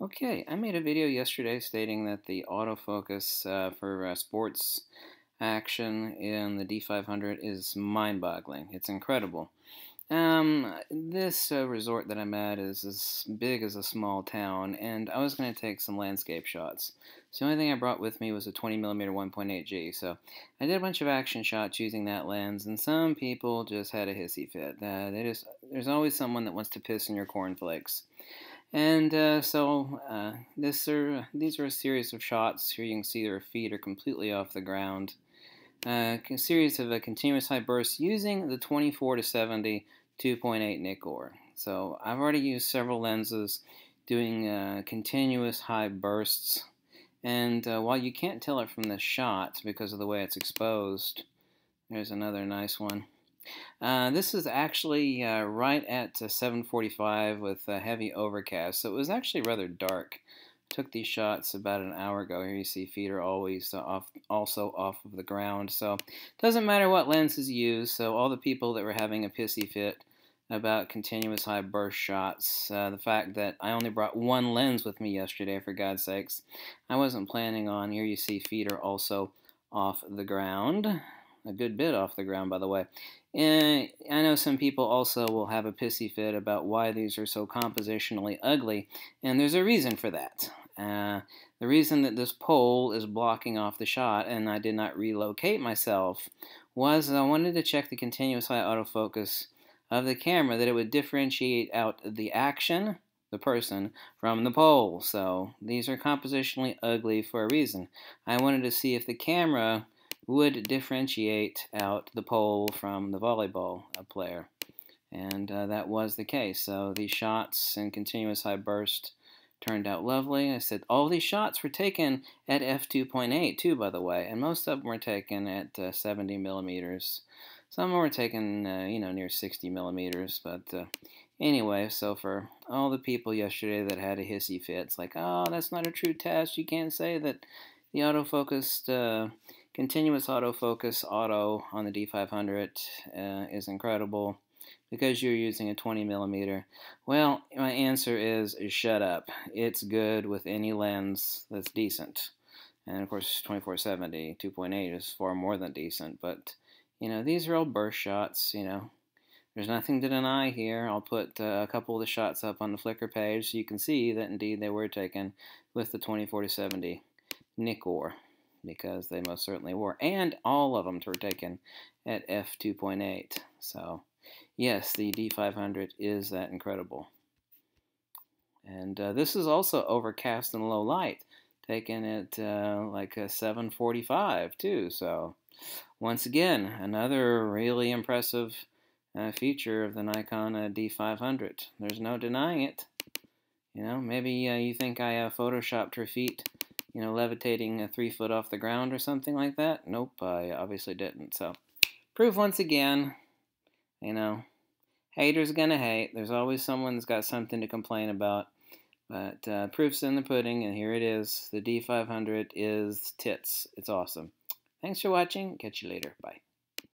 Okay, I made a video yesterday stating that the autofocus for sports action in the D500 is mind-boggling. It's incredible. This resort that I'm at is as big as a small town, and I was going to take some landscape shots. So the only thing I brought with me was a 20mm 1.8G, so I did a bunch of action shots using that lens, and some people just had a hissy fit. There's always someone that wants to piss in your cornflakes. And these are a series of shots. Here you can see their feet are completely off the ground. A series of a continuous high bursts using the 24-70 2.8 Nikkor. So I've already used several lenses doing continuous high bursts. And while you can't tell it from the shot because of the way it's exposed, there's another nice one. This is actually right at 7:45 with heavy overcast, so it was actually rather dark. Took these shots about an hour ago. Here you see feet are always also off of the ground, so it doesn't matter what lenses you use. So all the people that were having a pissy fit about continuous high burst shots, the fact that I only brought one lens with me yesterday, for God's sakes, I wasn't planning on. Here you see feet are also off the ground. A good bit off the ground, by the way. And I know some people also will have a pissy fit about why these are so compositionally ugly, and there's a reason for that. The reason that this pole is blocking off the shot and I did not relocate myself was I wanted to check the continuous high autofocus of the camera, that it would differentiate out the action, the person, from the pole. So these are compositionally ugly for a reason. I wanted to see if the camera would differentiate out the pole from the volleyball player. And that was the case. So these shots in continuous high burst turned out lovely. I said all these shots were taken at f2.8 too, by the way, and most of them were taken at 70 millimeters. Some were taken, you know, near 60 millimeters. But anyway, so for all the people yesterday that had a hissy fit, it's like, oh, that's not a true test. You can't say that the autofocused continuous autofocus auto on the D500 is incredible because you're using a 20mm. Well, my answer is shut up. It's good with any lens that's decent. And of course 24-70 2.8 is far more than decent, but you know, these are all burst shots, you know. There's nothing to deny here. I'll put a couple of the shots up on the Flickr page so you can see that indeed they were taken with the 24-70 Nikkor, because they most certainly were, and all of them were taken at f2.8. so yes, the D500 is that incredible. And this is also overcast and low light, taken at like a 7:45 too. So once again, another really impressive feature of the Nikon D500. There's no denying it. You know, maybe you think I photoshopped her feet, you know, levitating 3 foot off the ground or something like that. Nope, I obviously didn't. So, proof once again, you know, haters gonna hate. There's always someone that's got something to complain about. But proof's in the pudding, and here it is. The D500 is tits. It's awesome. Thanks for watching. Catch you later. Bye.